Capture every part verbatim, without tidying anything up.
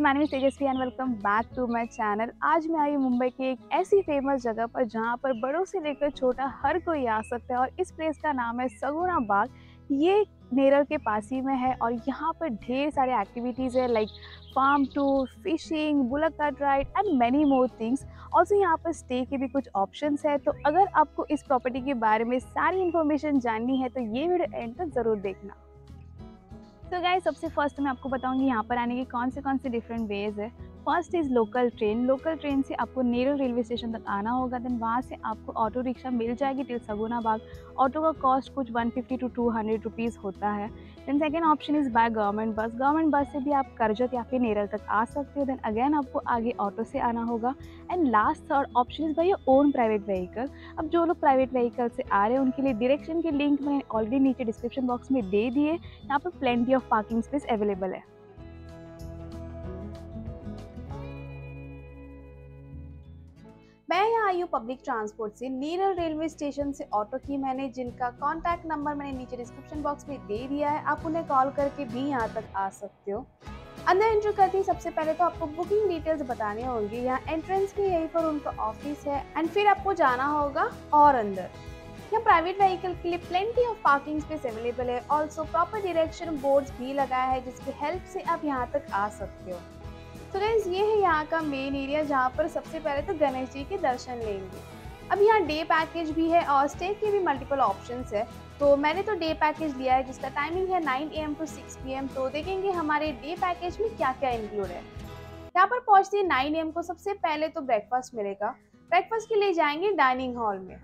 Guys my name is Tejaswi and welcome back to my channel. आज मैं आई मुंबई की एक ऐसी फेमस जगह पर जहां पर बड़ों से लेकर छोटा हर कोई आ सकता है, और इस प्लेस का नाम है सगुना बाग। ये नेरल के पास ही में है और यहाँ पर ढेर सारे एक्टिविटीज़ है like farm tour, fishing, bullock cart ride and many more things. Also यहाँ पर स्टे के भी कुछ ऑप्शंस है। तो अगर आपको इस प्रॉपर्टी के बारे में सारी इन्फॉर्मेशन जाननी है तो ये वीडियो एंड तक ज़रूर देखना। तो गाइस सबसे फर्स्ट मैं आपको बताऊंगी यहाँ पर आने के कौन से कौन से डिफरेंट वेज है। First is local train. Local train से आपको नेरल रेलवे स्टेशन तक आना होगा, देन वहाँ से आपको ऑटो रिक्शा मिल जाएगी टिल सगुना बाग। ऑटो का कॉस्ट कुछ one fifty to two hundred rupees होता है। Then second option is by government bus. Government bus से भी आप करजत या फिर नेरल तक आ सकते हो, देन अगेन आपको आगे ऑटो से आना होगा। And last third option is by your own private vehicle. अब जो लोग प्राइवेट व्हीकल से आ रहे हैं उनके लिए डायरेक्शन के लिंक मैं ऑलरेडी नीचे डिस्क्रिप्शन बॉक्स में दे दिए। यहाँ पर plenty of parking space available है। मैं यहाँ आई हूँ पब्लिक ट्रांसपोर्ट से। नेरल रेलवे स्टेशन से ऑटो की मैंने जिनका कॉन्टैक्ट नंबर मैंने नीचे डिस्क्रिप्शन बॉक्स में दे दिया है, आप उन्हें कॉल करके भी यहाँ तक आ सकते हो। अंदर एंट्री करते ही सबसे पहले तो आपको बुकिंग डिटेल्स बताने होंगे। यहाँ एंट्रेंस भी यहीं पर उनका ऑफिस है एंड फिर आपको जाना होगा और अंदर। यहाँ प्राइवेट व्हीकल के लिए plenty of parking space available है। ऑल्सो प्रॉपर डायरेक्शन बोर्ड्स भी लगाया है जिसकी हेल्प से आप यहाँ तक आ सकते हो। तो गाइस ये है यहाँ का मेन एरिया जहाँ पर सबसे पहले तो गणेश जी के दर्शन लेंगे। अब यहाँ डे पैकेज भी है और स्टे के भी मल्टीपल ऑप्शंस है। तो मैंने तो डे पैकेज लिया है जिसका टाइमिंग है nine A M to six P M. तो देखेंगे हमारे डे पैकेज में क्या क्या इंक्लूड है। यहाँ पर पहुँचते हैं नाइन ए एम को सबसे पहले तो ब्रेकफास्ट मिलेगा। ब्रेकफास्ट के लिए जाएंगे डाइनिंग हॉल में।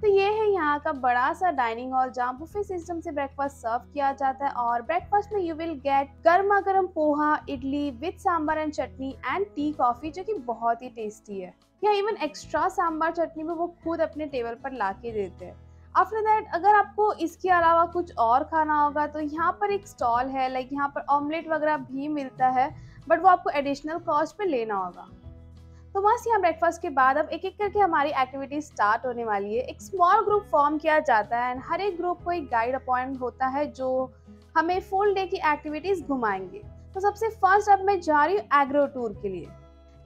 तो ये है यहाँ का बड़ा सा डाइनिंग हॉल जहाँ बुफे सिस्टम से ब्रेकफास्ट सर्व किया जाता है। और ब्रेकफास्ट में यू विल गेट गर्मा गर्म poha, idli with sambar and chutney and tea coffee जो कि बहुत ही टेस्टी है। यहाँ इवन एक्स्ट्रा सांबर चटनी भी वो खुद अपने टेबल पर ला के देते हैं। आफ्टर दैट अगर आपको इसके अलावा कुछ और खाना होगा तो यहाँ पर एक स्टॉल है लाइक यहाँ पर ऑमलेट वगैरह भी मिलता है, बट वो आपको एडिशनल कॉस्ट पर लेना होगा। तो बस यहाँ ब्रेकफास्ट के बाद अब एक एक करके हमारी एक्टिविटी स्टार्ट होने वाली है। एक स्मॉल ग्रुप फॉर्म किया जाता है एंड हर एक ग्रुप को एक गाइड अपॉइंट होता है जो हमें फुल डे की एक्टिविटीज़ घुमाएंगे। तो सबसे फर्स्ट अब मैं जा रही हूँ एग्रो टूर के लिए।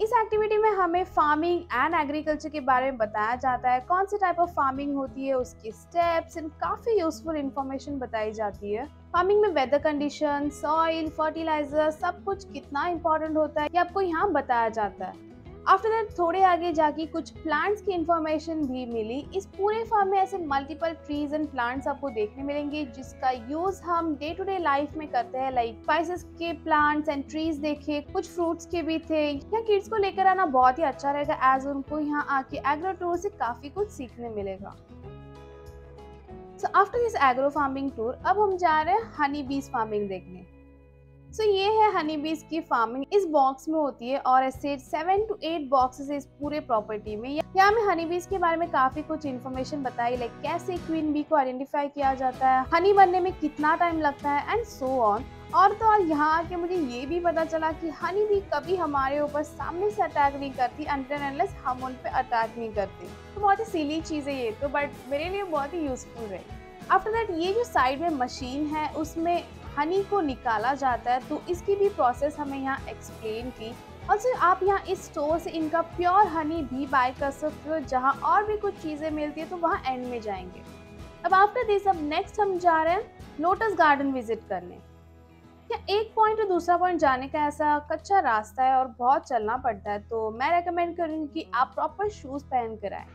इस एक्टिविटी में हमें फार्मिंग एंड एग्रीकल्चर के बारे में बताया जाता है, कौन से टाइप ऑफ फार्मिंग होती है, उसके स्टेप्स एंड काफ़ी यूजफुल इंफॉर्मेशन बताई जाती है। फार्मिंग में वेदर कंडीशन, सॉइल, फर्टिलाइजर सब कुछ कितना इंपॉर्टेंट होता है ये आपको यहाँ बताया जाता है। आफ्टर दैट थोड़े आगे जाके कुछ प्लांट्स की इन्फॉर्मेशन भी मिली। इस पूरे फार्म में ऐसे मल्टीपल ट्रीज एंड प्लांट्स आपको देखने मिलेंगे जिसका यूज़ हम डे टू डे लाइफ में करते हैं लाइक स्पाइसेस के प्लांट्स एंड ट्रीज देखे, कुछ फ्रूट्स के भी थे। यहाँ किड्स को लेकर आना बहुत ही अच्छा रहेगा एज उनको यहाँ आके एग्रो टूर से काफ़ी कुछ सीखने मिलेगा। So after this agro farming tour अब हम जा रहे हैं हनी बीज फार्मिंग देखने। सो so, ये है हनी बीज की फार्मिंग। इस बॉक्स में होती है और ऐसे सेवन टू एट बॉक्सेस है इस पूरे प्रॉपर्टी में। यहाँ में हनी बीज के बारे में काफी कुछ इन्फॉर्मेशन बताई लाइक कैसे क्वीन बी को आइडेंटिफाई किया जाता है, हनी बनने में कितना टाइम लगता है एंड सो ऑन। और तो और यहाँ आके मुझे ये भी पता चला कि हनी बी कभी हमारे ऊपर सामने से अटैक नहीं करती अनटिल एंड अनलेस हम उन पर अटैक नहीं करते। तो बहुत ही सीली चीज़ है ये तो, बट मेरे लिए बहुत ही यूजफुल है। आफ्टर दैट ये जो साइड में मशीन है उसमें हनी को निकाला जाता है तो इसकी भी प्रोसेस हमें यहाँ एक्सप्लेन की। और सर आप यहाँ इस स्टोर से इनका प्योर हनी भी बाय कर सकते हो। जहाँ और भी कुछ चीज़ें मिलती है तो वहाँ एंड में जाएंगे। अब आफ्टर दिस अब नेक्स्ट हम जा रहे हैं लोटस गार्डन विजिट करने। यहाँ एक पॉइंट और दूसरा पॉइंट जाने का ऐसा कच्चा रास्ता है और बहुत चलना पड़ता है, तो मैं रेकमेंड करूँगी कि आप प्रॉपर शूज़ पहन कर आएँ।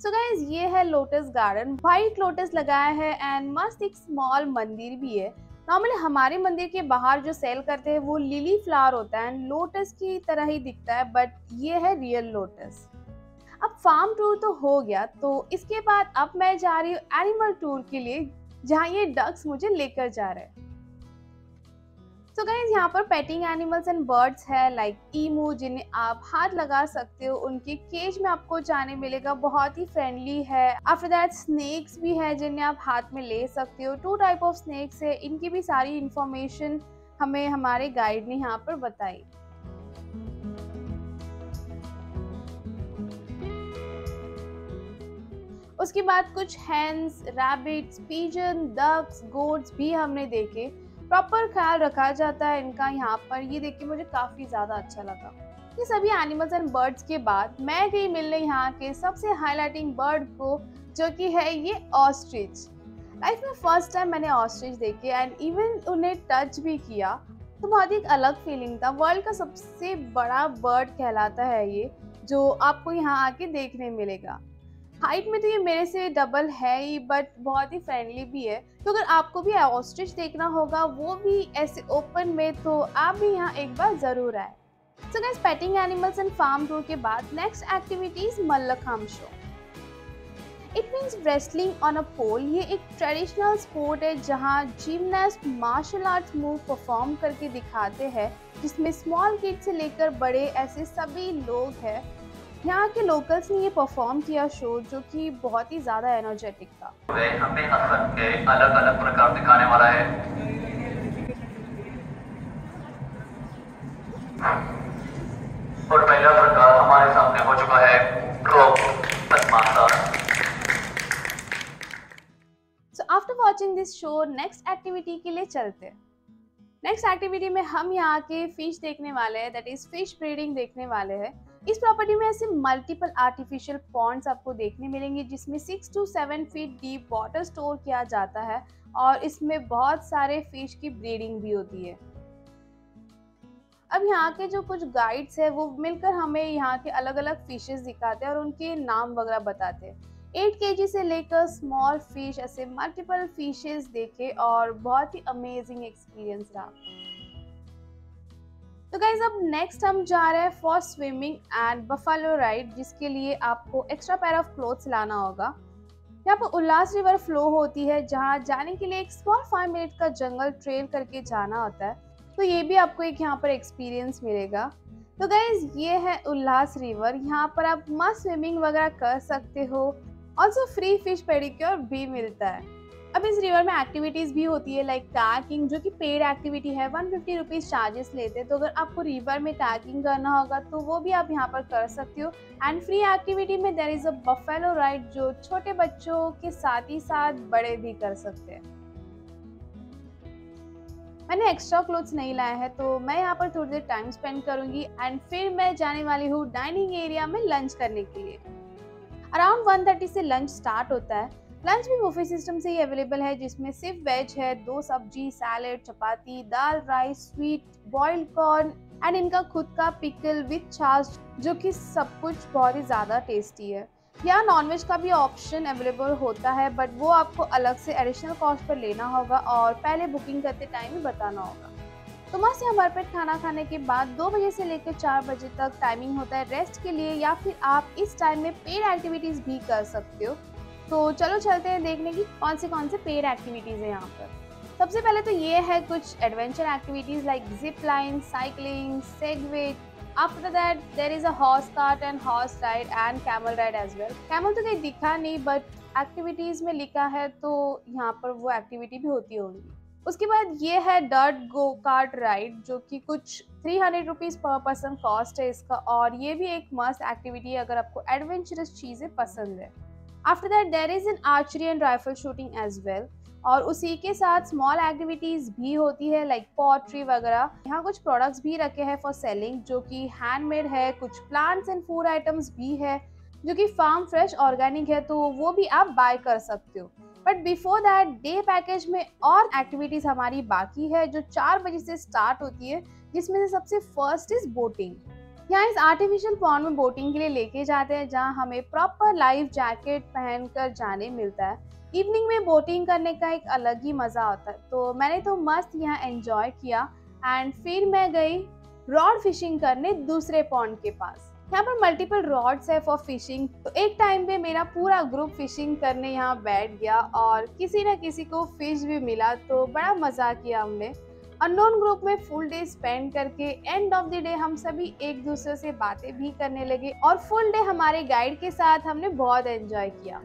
सो so गाइज ये है लोटस गार्डन। वाइट लोटस लगाया है एंड मस्त एक स्मॉल मंदिर भी है। नॉर्मली हमारे मंदिर के बाहर जो सेल करते हैं वो लिली फ्लावर होता है एंड लोटस की तरह ही दिखता है, बट ये है रियल लोटस। अब फार्म टूर तो हो गया, तो इसके बाद अब मैं जा रही हूँ एनिमल टूर के लिए जहाँ ये डक्स मुझे लेकर जा रहे हैं। तो गाइस यहाँ पर पेटिंग एनिमल्स एंड बर्ड्स है लाइक ईमू जिन्हें आप हाथ लगा सकते हो, उनके केज में आपको जाने मिलेगा, बहुत ही फ्रेंडली है। आफ्टर दैट स्नेक्स भी है जिन्हें आप हाथ में ले सकते हो। टू टाइप ऑफ स्नेक्स है, इनकी भी सारी इन्फॉर्मेशन हमें हमारे गाइड ने यहाँ पर बताई। उसके बाद कुछ hens, rabbits, pigeon, ducks, goats भी हमने देखे। प्रॉपर ख्याल रखा जाता है इनका यहाँ पर। ये देख के मुझे काफ़ी ज़्यादा अच्छा लगा। ये सभी एनिमल्स एंड बर्ड्स के बाद मैं गई मिलने यहाँ के सबसे हाईलाइटिंग बर्ड को, जो कि है ये ऑस्ट्रिच। लाइफ में फर्स्ट टाइम मैंने ऑस्ट्रिच देखे एंड इवन उन्हें टच भी किया तो बहुत ही एक अलग फीलिंग था। वर्ल्ड का सबसे बड़ा बर्ड कहलाता है ये, जो आपको यहाँ आके देखने मिलेगा। हाइट में तो ये मेरे से डबल है ही, बट बहुत ही फ्रेंडली भी है। तो अगर आपको भी ऑस्ट्रिच देखना होगा, वो भी ऐसे ओपन में, तो आप भी यहाँ एक बार ज़रूर आए। So guys, petting animals and farm tour के बाद next activities mallakhamb show. It means wrestling on a pole. ये एक ट्रेडिशनल स्पोर्ट है जहाँ gymnast martial arts move perform करके दिखाते हैं, जिसमें स्मॉल किड से लेकर बड़े ऐसे सभी लोग हैं। यहाँ के लोकल्स ने ये परफॉर्म किया शो, जो कि बहुत ही ज़्यादा एनर्जेटिक था। यहाँ पे असम के अलग अलग प्रकार दिखाने वाला है। और पहला प्रकार हमारे सामने हो चुका है, rope. After watching this show next activity के लिए चलते हैं। नेक्स्ट एक्टिविटी में हम यहाँ के फिश देखने वाले हैं, दैट इज फिश ब्रीडिंग देखने वाले हैं। इस प्रॉपर्टी में ऐसे मल्टीपल आर्टिफिशियल पॉन्ड्स आपको देखने मिलेंगे, जिसमें six to seven feet deep water store किया जाता है और इसमें बहुत सारे फिश की ब्रीडिंग भी होती है। अब यहाँ के जो कुछ गाइड्स है वो मिलकर हमें यहाँ के अलग अलग फिशेज दिखाते हैं और उनके नाम वगैरह बताते हैं। आठ केजी से लेकर स्मॉल फिश, ऐसे मल्टीपल फिशेस देखे और बहुत ही अमेजिंग एक्सपीरियंस रहा। तो गाइज, अब नेक्स्ट हम जा रहे हैं for swimming and buffalo ride, जिसके लिए आपको एक्स्ट्रा पेयर ऑफ क्लोथ्स लाना होगा। यहाँ पर उल्लास रिवर फ्लो होती है, जहाँ जाने के लिए एक स्मॉल फाइव मिनट का जंगल ट्रेल करके जाना होता है, तो ये भी आपको एक यहाँ पर एक्सपीरियंस मिलेगा। तो गाइज, ये है उल्लास रिवर। यहाँ पर आप मस्त स्विमिंग वगैरह कर सकते हो। ऑल्सो फ्री फिश पेडिक्योर भी मिलता है। अब इस रिवर में एक्टिविटीज़ भी होती है, लाइक कायाकिंग, जो कि पेड एक्टिविटी है। एक सौ पचास रुपीज़ चार्जेस लेते हैं। तो अगर आपको रिवर में कायाकिंग करना होगा तो वो भी आप यहाँ पर कर सकते हो। एंड फ्री एक्टिविटी में there is a buffalo ride, जो छोटे बच्चों के साथ ही साथ बड़े भी कर सकते हैं। मैंने एक्स्ट्रा क्लोथ्स नहीं लाया है, तो मैं यहाँ पर थोड़ी देर टाइम स्पेंड करूँगी एंड फिर मैं जाने वाली हूँ डाइनिंग एरिया में लंच करने के लिए। अराउंड एक तीस से लंच स्टार्ट होता है। लंच भी बुफे सिस्टम से ही अवेलेबल है, जिसमें सिर्फ वेज है, दो सब्जी, सैलेड, चपाती, दाल, rice, sweet, boiled corn and इनका खुद का पिकल विथ छाछ, जो कि सब कुछ बहुत ही ज़्यादा टेस्टी है। यहाँ नॉनवेज का भी ऑप्शन अवेलेबल होता है, बट वो आपको अलग से एडिशनल कॉस्ट पर लेना होगा और पहले बुकिंग करते टाइम ही बताना होगा। तो मस्त यहाँ भरपेट खाना खाने के बाद दो बजे से लेकर चार बजे तक टाइमिंग होता है रेस्ट के लिए, या फिर आप इस टाइम में पेड एक्टिविटीज़ भी कर सकते हो। तो चलो चलते हैं देखने की कौन से कौन से पेड एक्टिविटीज़ हैं यहाँ पर। सबसे पहले तो ये है कुछ adventure activities like zip line, cycling, segway. After that there is a horse cart and horse ride and camel ride as well. Camel तो कहीं दिखा नहीं, बट एक्टिविटीज़ में लिखा है तो यहाँ पर वो एक्टिविटी भी होती होगी। उसके बाद ये है डर्ट गो कार्ट राइड, जो कि कुछ three hundred rupees per person cost है इसका, और ये भी एक मस्त एक्टिविटी है अगर आपको एडवेंचरस चीज़ें पसंद है। After that there is an archery and rifle shooting as well, और उसी के साथ स्मॉल एक्टिविटीज़ भी होती है लाइक पॉटरी वगैरह। यहाँ कुछ प्रोडक्ट्स भी रखे हैं फॉर सेलिंग, जो कि हैंडमेड है। कुछ प्लांट्स एंड फूड आइटम्स भी है, जो कि फार्म फ्रेश ऑर्गेनिक है, तो वो भी आप बाय कर सकते हो। But before that day package में और एक्टिविटीज़ हमारी बाकी है, जो चार बजे से स्टार्ट होती है, जिसमें से सबसे फर्स्ट इज़ बोटिंग। यहाँ इस आर्टिफिशियल पॉन्ड में बोटिंग के लिए लेके जाते हैं, जहाँ हमें प्रॉपर लाइफ जैकेट पहनकर जाने मिलता है। इवनिंग में बोटिंग करने का एक अलग ही मज़ा होता है, तो मैंने तो मस्त यहाँ एंजॉय किया। एंड फिर मैं गई रॉड फिशिंग करने दूसरे पॉन्ड के पास। यहाँ पर मल्टीपल रॉड्स है फॉर फिशिंग, तो एक टाइम पे मेरा पूरा ग्रुप फिशिंग करने यहाँ बैठ गया और किसी ना किसी को फिश भी मिला, तो बड़ा मज़ा किया हमने। अननोन ग्रुप में फुल डे स्पेंड करके एंड ऑफ द डे हम सभी एक दूसरे से बातें भी करने लगे और फुल डे हमारे गाइड के साथ हमने बहुत एंजॉय किया।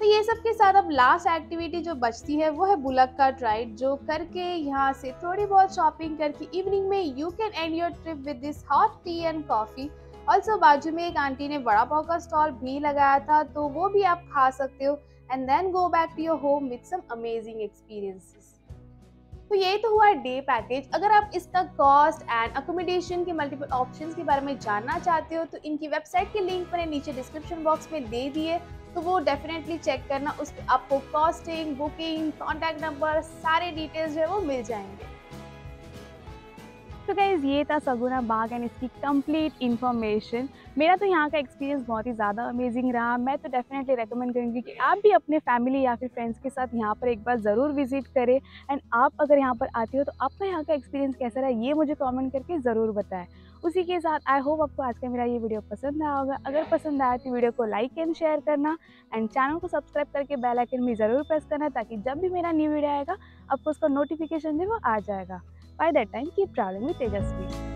तो ये सब के साथ अब लास्ट एक्टिविटी जो बचती है वो है बुलक का राइड, जो करके यहाँ से थोड़ी बहुत शॉपिंग करके इवनिंग में you can end your trip with this hot tea and coffee. Also बाजू में एक आंटी ने वड़ा पाव का स्टॉल भी लगाया था, तो वो भी आप खा सकते हो and then go back to your home with some amazing experiences. तो ये तो हुआ डे पैकेज। अगर आप इसका कॉस्ट एंड अकोमोडेशन के मल्टीपल ऑप्शंस के बारे में जानना चाहते हो तो इनकी वेबसाइट के लिंक मैंने नीचे डिस्क्रिप्शन बॉक्स में दे दिए, तो वो डेफिनेटली चेक करना। उस पर आपको कॉस्टिंग, बुकिंग, कॉन्टैक्ट नंबर, सारे डिटेल्स जो है वो मिल जाएंगे। तो गाइज़ ये था सगुना बाग एंड इसकी कंप्लीट इन्फॉर्मेशन। मेरा तो यहाँ का एक्सपीरियंस बहुत ही ज़्यादा अमेजिंग रहा। मैं तो डेफिनेटली रेकमेंड करूँगी कि आप भी अपने फैमिली या फिर फ्रेंड्स के साथ यहाँ पर एक बार ज़रूर विजिट करें। एंड आप अगर यहाँ पर आते हो तो आपका यहाँ का एक्सपीरियंस कैसा रहा ये मुझे कमेंट करके ज़रूर बताएं। उसी के साथ आई होप आपको आज का मेरा ये वीडियो पसंद आया होगा। अगर पसंद आया तो वीडियो को लाइक एंड शेयर करना एंड चैनल को सब्सक्राइब करके बेल आइकन भी ज़रूर प्रेस करना, ताकि जब भी मेरा न्यू वीडियो आएगा आपको उसका नोटिफिकेशन जो वो आ जाएगा। By that time, keep traveling with Tejaswi.